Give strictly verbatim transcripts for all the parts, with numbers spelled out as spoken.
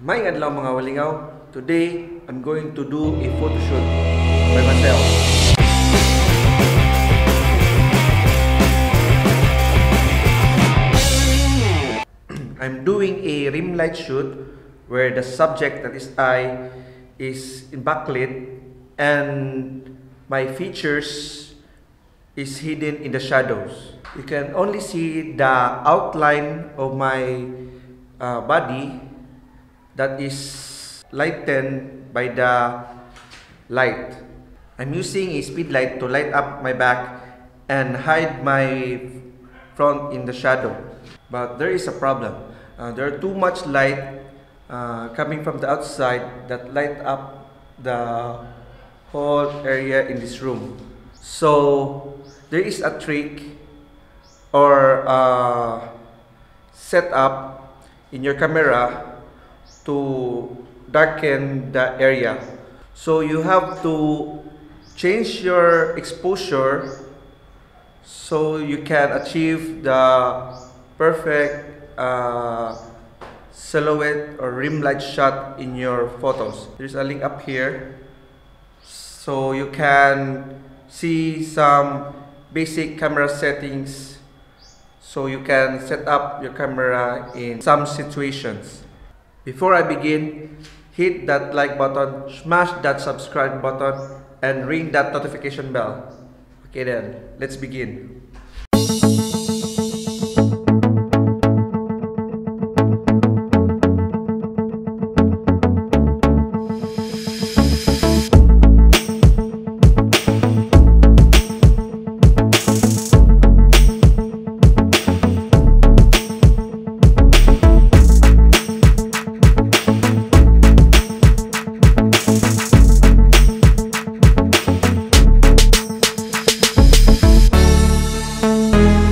Maayong adlaw mga walingaw. Today, I'm going to do a photo shoot by myself. I'm doing a rim light shoot where the subject, that is I, is in backlit and my features is hidden in the shadows. You can only see the outline of my uh, body that is lightened by the light. I'm using a speedlight to light up my back and hide my front in the shadow. But there is a problem. Uh, there are too much light uh, coming from the outside that light up the whole area in this room. So there is a trick or a setup in your camera to darken the area. So you have to change your exposure so you can achieve the perfect uh, silhouette or rim light shot in your photos. There's a link up here so you can see some basic camera settings so you can set up your camera in some situations. Before I begin, hit that like button, smash that subscribe button, and ring that notification bell. Okay then, let's begin. Thank you.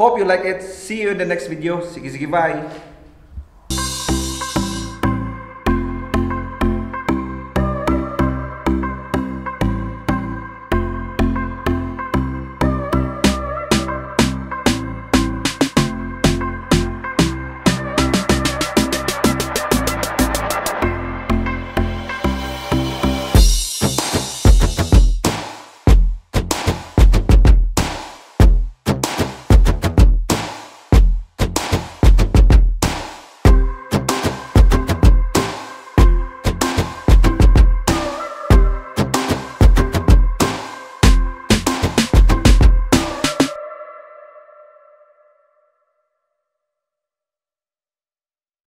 Hope you like it. See you in the next video. Sige sige, bye.